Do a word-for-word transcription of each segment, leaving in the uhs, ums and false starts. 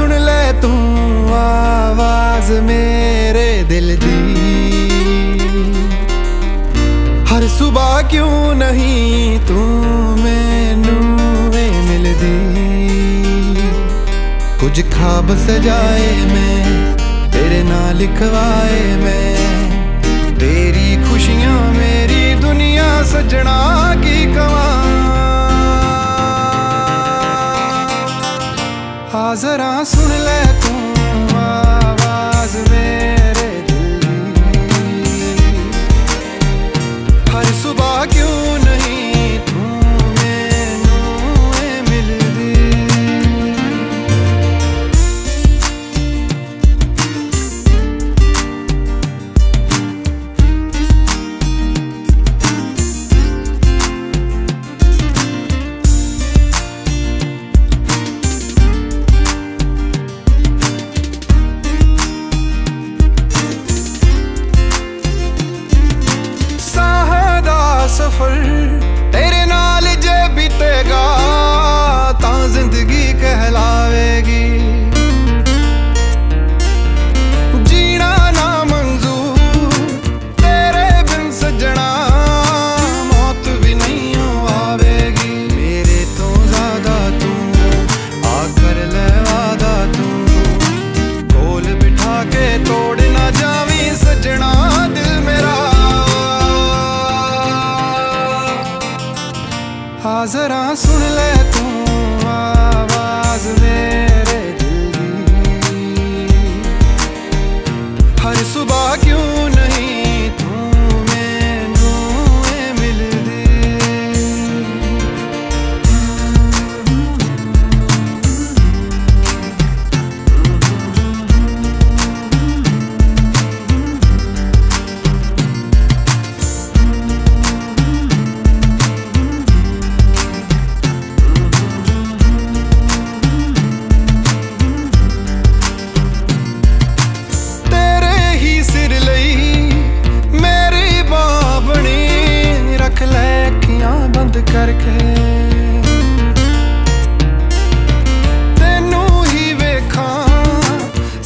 सुन ले तू आवाज मेरे दिल दी। हर सुबह क्यों नहीं तू मैनू मिलदी। कुछ ख्वाब सजाए मैं तेरे नाल लिखवाए मैं। तेरी खुशियां मेरी दुनिया सजना की कमा। आ ज़रा सुन ले तू आवाज मेरे दिल की। हर सुबह क्यों नहीं तू मैनू मिलदी। सफर तेरे नाल जे बीतेगा तां जिंदगी कहलावेगी। जीना ना मंजूर तेरे बिन सजना मौत भी नहीं आवेगी। मेरे तो ज्यादा तू आ कर ले वादा। तू कोल बिठा के तोड़ ना जावी सजना दिल मेरा। आ ज़रा सुन ले तू आवाज मेरे दिल की। हर सुबह क्यों नहीं तू मैनू करके तेनू ही वेखा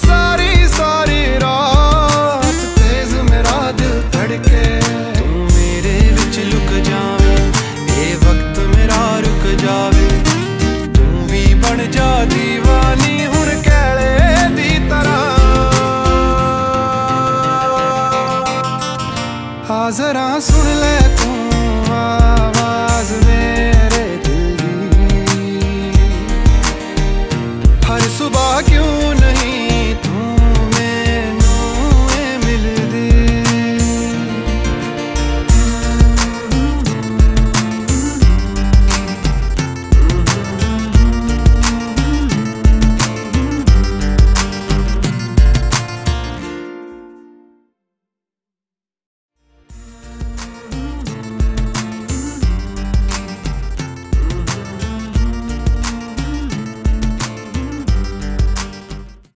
सारी सारी रात तेज मेरा दिल धड़के। तू मेरे विच लुक जावे ए वक्त मेरा रुक जावे। तू भी बन जा दीवानी हुन कहले दी तरह। आ ज़रा सुन ले